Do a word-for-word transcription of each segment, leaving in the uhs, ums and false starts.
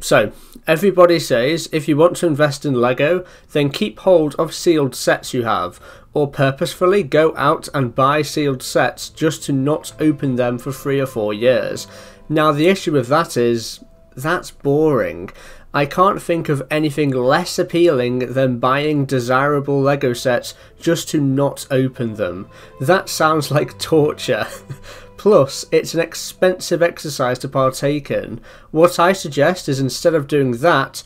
So, everybody says, if you want to invest in LEGO, then keep hold of sealed sets you have, or purposefully go out and buy sealed sets just to not open them for three or four years. Now, the issue with that is, that's boring. I can't think of anything less appealing than buying desirable LEGO sets just to not open them. That sounds like torture. Plus, it's an expensive exercise to partake in. What I suggest is, instead of doing that,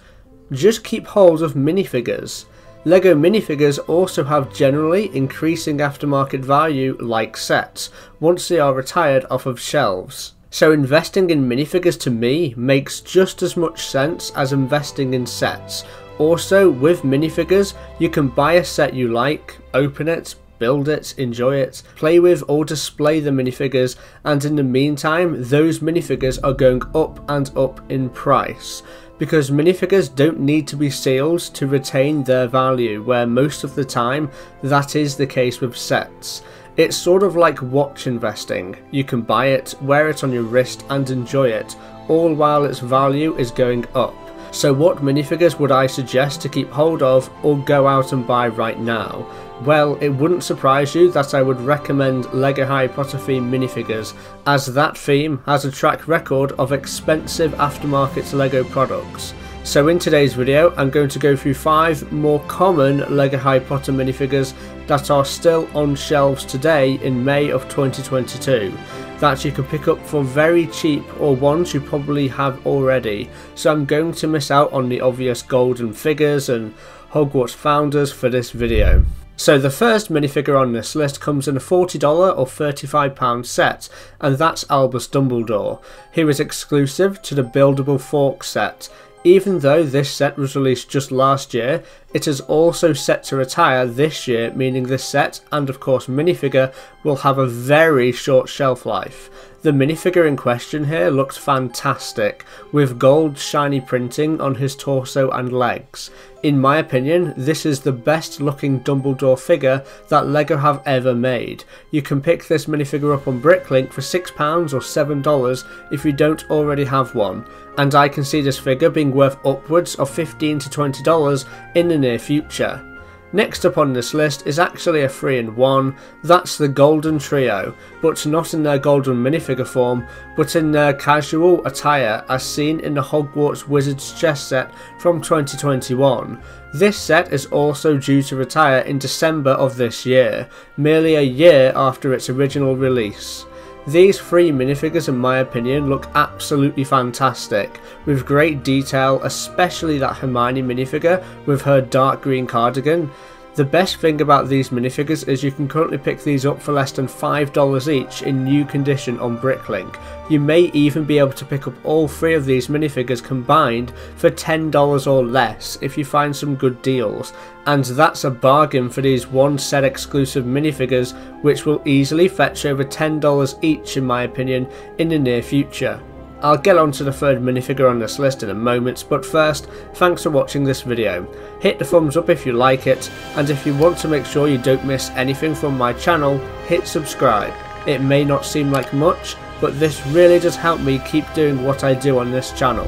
just keep hold of minifigures. LEGO minifigures also have generally increasing aftermarket value like sets, once they are retired off of shelves. So investing in minifigures to me makes just as much sense as investing in sets. Also, with minifigures, you can buy a set you like, open it, build it, enjoy it, play with or display the minifigures, and in the meantime, those minifigures are going up and up in price. Because minifigures don't need to be sealed to retain their value, where most of the time, that is the case with sets. It's sort of like watch investing. You can buy it, wear it on your wrist and enjoy it, all while its value is going up. So what minifigures would I suggest to keep hold of or go out and buy right now? Well, it wouldn't surprise you that I would recommend LEGO Harry Potter themed minifigures, as that theme has a track record of expensive aftermarket LEGO products. So in today's video, I'm going to go through five more common LEGO Harry Potter minifigures that are still on shelves today in May of twenty twenty-two, that you can pick up for very cheap or ones you probably have already. So I'm going to miss out on the obvious golden figures and Hogwarts founders for this video. So the first minifigure on this list comes in a forty dollar or thirty-five pound set, and that's Albus Dumbledore, who is exclusive to the Buildable Fork set. Even though this set was released just last year, it is also set to retire this year, meaning this set, and of course minifigure, will have a very short shelf life. The minifigure in question here looks fantastic, with gold shiny printing on his torso and legs. In my opinion, this is the best looking Dumbledore figure that LEGO have ever made. You can pick this minifigure up on Bricklink for six pounds or seven dollars if you don't already have one, and I can see this figure being worth upwards of fifteen to twenty dollars in the near future. Next up on this list is actually a three in one, that's the Golden Trio, but not in their golden minifigure form, but in their casual attire as seen in the Hogwarts Wizards chess set from twenty twenty-one. This set is also due to retire in December of this year, merely a year after its original release. These three minifigures, in my opinion, look absolutely fantastic, with great detail, especially that Hermione minifigure with her dark green cardigan. The best thing about these minifigures is you can currently pick these up for less than five dollars each in new condition on Bricklink. You may even be able to pick up all three of these minifigures combined for ten dollars or less if you find some good deals, and that's a bargain for these one set exclusive minifigures, which will easily fetch over ten dollars each in my opinion in the near future. I'll get on to the third minifigure on this list in a moment, but first, thanks for watching this video. Hit the thumbs up if you like it, and if you want to make sure you don't miss anything from my channel, hit subscribe. It may not seem like much, but this really does help me keep doing what I do on this channel.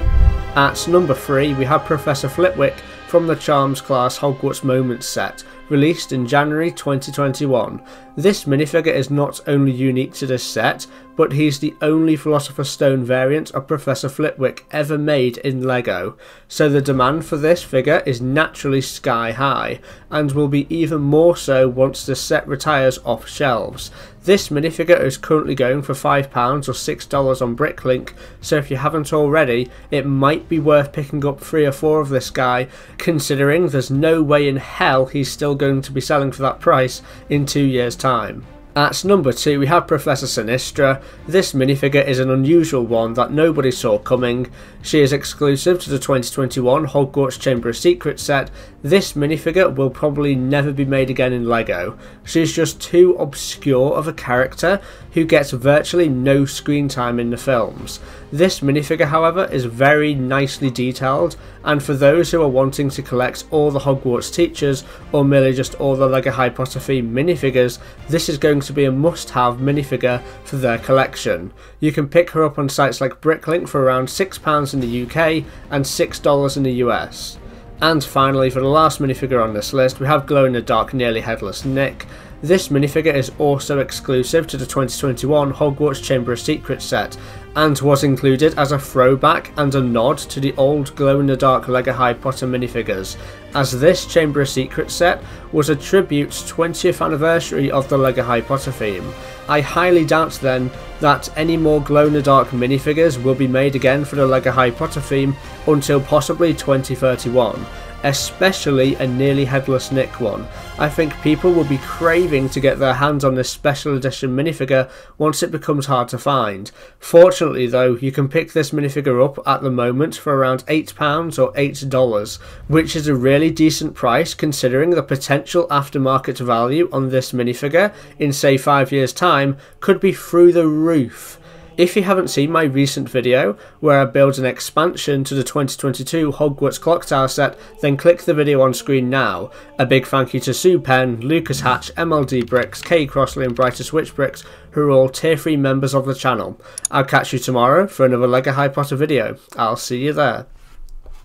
At number three, we have Professor Flitwick from the Charms Class Hogwarts Moments set, released in January twenty twenty-one. This minifigure is not only unique to this set, but he's the only Philosopher's Stone variant of Professor Flitwick ever made in LEGO, so the demand for this figure is naturally sky high, and will be even more so once the set retires off shelves. This minifigure is currently going for five pounds or six dollars on Bricklink, so if you haven't already, it might be worth picking up three or four of this guy, considering there's no way in hell he's still going to be selling for that price in two years' time. At number two, we have Professor Sinistra. This minifigure is an unusual one that nobody saw coming. She is exclusive to the twenty twenty-one Hogwarts Chamber of Secrets set. This minifigure will probably never be made again in LEGO. She's just too obscure of a character who gets virtually no screen time in the films. This minifigure, however, is very nicely detailed, and for those who are wanting to collect all the Hogwarts teachers, or merely just all the LEGO Harry Potter themed minifigures, this is going to to be a must-have minifigure for their collection. You can pick her up on sites like Bricklink for around six pounds in the U K and six dollars in the U S. And finally, for the last minifigure on this list, we have Glow in the Dark Nearly Headless Nick. This minifigure is also exclusive to the twenty twenty-one Hogwarts Chamber of Secrets set, and was included as a throwback and a nod to the old glow-in-the-dark LEGO Harry Potter minifigures, as this Chamber of Secrets set was a tribute to twentieth anniversary of the LEGO Harry Potter theme. I highly doubt then that any more glow-in-the-dark minifigures will be made again for the LEGO Harry Potter theme until possibly twenty thirty-one. Especially a Nearly Headless Nick one. I think people will be craving to get their hands on this special edition minifigure once it becomes hard to find. Fortunately though, you can pick this minifigure up at the moment for around eight pounds or eight dollars, which is a really decent price considering the potential aftermarket value on this minifigure in say five years time could be through the roof. If you haven't seen my recent video where I build an expansion to the twenty twenty-two Hogwarts Clock Tower set, then click the video on screen now. A big thank you to Sue Penn, Lucas Hatch, M L D Bricks, K Crossley and Brightest Witch Bricks, who are all tier three members of the channel. I'll catch you tomorrow for another LEGO Harry Potter video. I'll see you there.